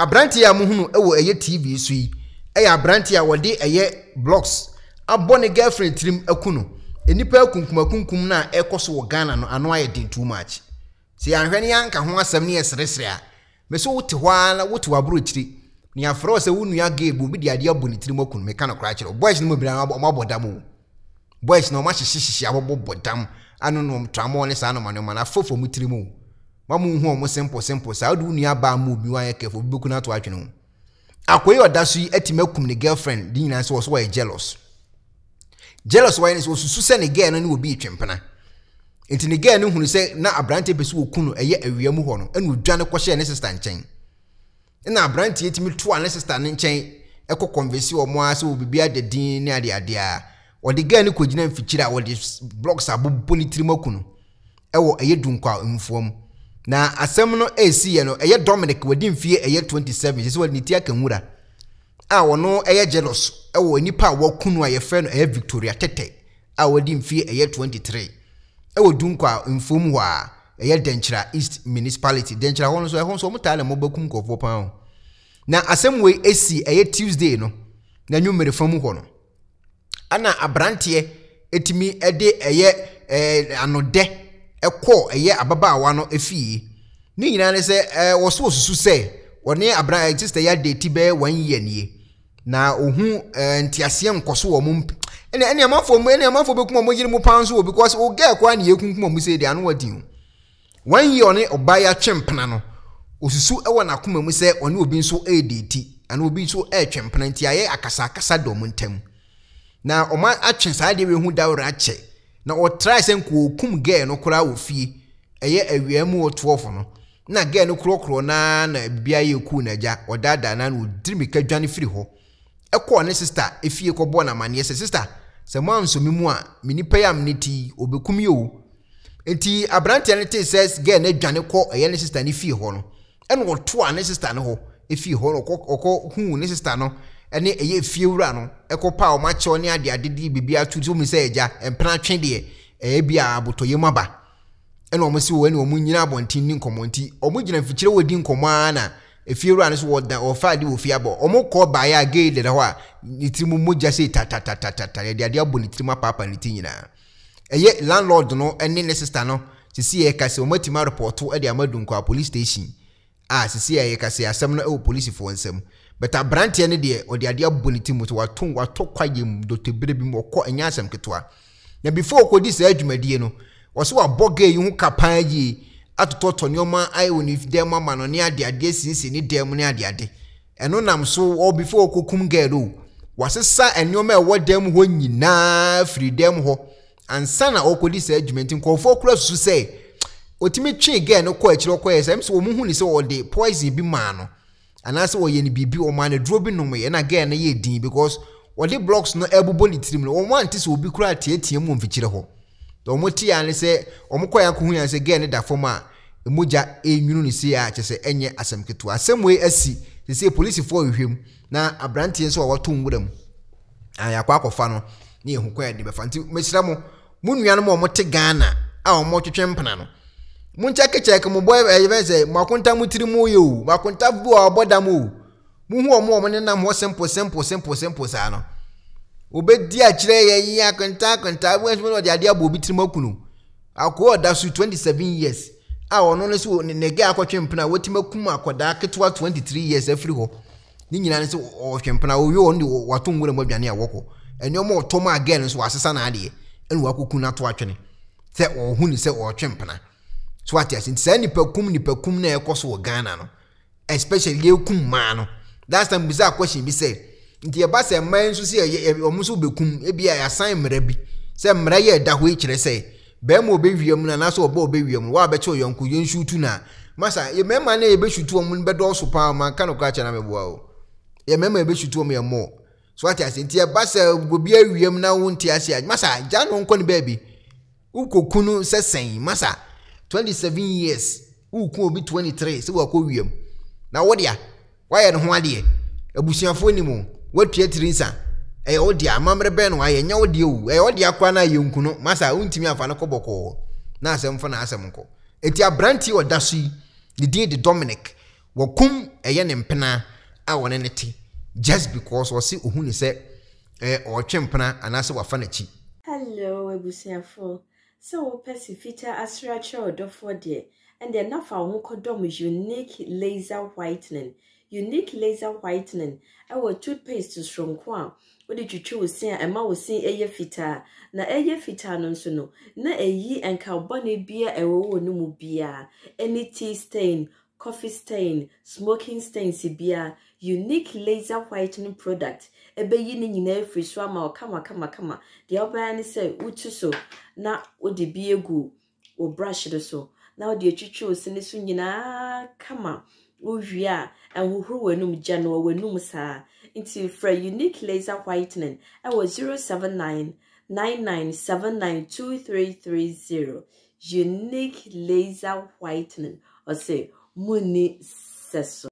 abrantia muhunu ewo eye TV sui eye abrantia wode eye blogs abone girlfriend trim ekuno enipa kunkumakunkum na ekoso wo Ghana no ano aye dey too much se anhwene yanka ho asem ne yesresre a meso wote hwaala wote wabro chiri ni afro se wonua gebe obi de ade abone trim akunu meka no kra chiro boys no mabira amabodam boys no ma shishishi abobodam ano no tramon ne sa no manoma na fofo mutrimu mamu hu omo simple sa odu nua ba ma obi wan yekefo obi beku na to atwene akoyi odasu etime akum ne girlfriend din na se wo so wa jealous why ni so susu ne girl no ne obi twempena enti ne girl no hunu se na abrante besu wo kunu eye awia mu ho no enu dwane kwhye ne sister nchen na abrante etime to an sister ne nchen ekọ convince omo ase obi ade din ne ade a odi girl ne kogina mfichira odi blocks abobbo ni tirimo kunu ewo eye dunkwa mfuom na asem no AC ye no eye Dominic wadi mfie eye 27 yeso wadi tia kanwura a wono eye jealous ewo enipa wo kunu aye fe no eye Victoria Tete a wadi mfie eye 23 ewo dunkwa mfom ho a eye Denchira East Municipality Denchira ho so mutale mo bakum kofo pan na asem we AC eye Tuesday no na nyumere fam ho no ana abrantie etimi ede eye anode ekọ eye ababaawa no efi ni nyina ne se woso susu se woni abran sister ya date be 1 year nie na ohu ntiasie nkoso wo mp ene amafo be kuma mo yiri mo pan so wo because wo girl kwa na yekunkuma mo se de anu wadin 1 year one obaya twempena no osusu ewo na kuma mo se one obi nso e date ana obi nso e twempena ntiaye akasa dom ntam na oma atwe saa de we hu dawra ache na o try sen ko kum girl no kura wo fie eye awia mu o 12 no na girl no kro na bia ye ku na ja o dada na no dirimi ka dwane firi ho e ko ne sister efie ko bo na mane sister se mo anso mi mu a minipa ya mniti obekum ye o enti abrantia ne te says girl na dwane ko eye ne sister ne fie ho no ene o to a ne sister ne ho efie ho no ko hu ne sister no ene eye fie wura no ekopa o ma che oni ade adedi bibia tutu mi se eja empra twe de e bia abotoyem aba ene o mo si wo ene o mu nyina abontin ni nkomonti o mu gina fikire wodi nkoma na efie wura no so woda o fa de wo fie abo o mu ko ba ya ge de ho a nitimu moja se tatatata ya de ade aboni timu papa ni tinyina eye landlord no ene ne sister no sisi e ka se o matima report o de amadunko a police station a sisi e ka se asem no e o police fo nsem but abrantie ne de odi ade aboniti mu to wato kwayem do tebere bi mo kɔ enya asem ketewa na before ko di se adwumadie no wo se wa boga yi hu kapan yi atoto tonioma ai woni dem ama no ne ade sinsi ne dem ne ade eno nam so wo before ko kum gero wo se sa enioma e wo dem ho nyina freedom ho ansa na okodi se adwumenti konfo kura su se otimi twi ge no kɔ akiro kɔ esem so wo mu hu ni se wo de poison bi ma no anase wo ye ni bibi o ma na duro bi no me na ga na ye din because wo de blocks no ebubo litrim no wo anti se obi kura tietiem wo mfikire ho do mo ti ya ne se omukoya ko hu ya se ga ne da forma emoja enwunu ni se ya che se enye asemketo asemwe asi se se police fo ohwem na abrantie se wo to nwuram aya kwa akofa no na ehukoya de befa nti mechira mo munuanu mo te Ghana a o mo twetwe mpana no Munchakechek mboy evese makunta mutiri moyo makunta vu aboda mu muhu omo ne nam ho simple sa no obedi a kire ye yin akunta wesmo no dia dia bo bitiri makunu akwo da su 27 years a ono ne so ne ge akwetwempena wotimakum akoda ketwa 23 years afri ho ni nyina ne so ohwempena wo yo ne wato ngure mabwane a woko enyomo otoma again so asesa na ade enu akokuna to atwene se ohu ni se otwempena swati asin sani pekum na ekoso Ghana no especially ekum ma no last time biza question bi say nti e ba say man so say omuso bekum e bia ya san mra bi say mra ye da ho e kire say ba mo be wiam na na so obo be wiam wa ba che oyonko ye nshutu na masa ye mema na ye be shutu omun be do so pa ma kan okra che na meboa o ye mema ye be shutu om ye mo swati asin nti e ba say obi awiam na wo nti asia masa janu nko ni baby ukokunu sesen masa 27 years who could be 23 so wako wiem na wodia why no ho ade abusuafo ni mu watu atirinsa e odia amamre ben wa ye nya odia o e odia kwa na yenkuno masa untimi afa na koboko na asem fo na asem nko eti abranti odasu ni die de Dominic Wakum eyen empena a woneneti just because wasi ohuni se or chempena anase wafanechi. Hello ebusiafo. So we persifita asrache odofo de and then na fa hokodom unique laser whitening. Unique laser whitening. Our toothpaste is from Kwa. What did you choose? Say, Emma was seeing a fita. Na a fita non sono. Na a ye and carboni beer a woe no mobia. Any tea stain, coffee stain, smoking stain, sibia. Unique laser whitening product. A beginning in every swammer or kama. The Albani say, Utuso. Na would the beer goo or brush it or so. Now the chicho sinisunina kama. Uvia and who were num general were numsa into fra unique laser whitening. I was 079-9979-2330. Unique laser whitening or say Muni Seso.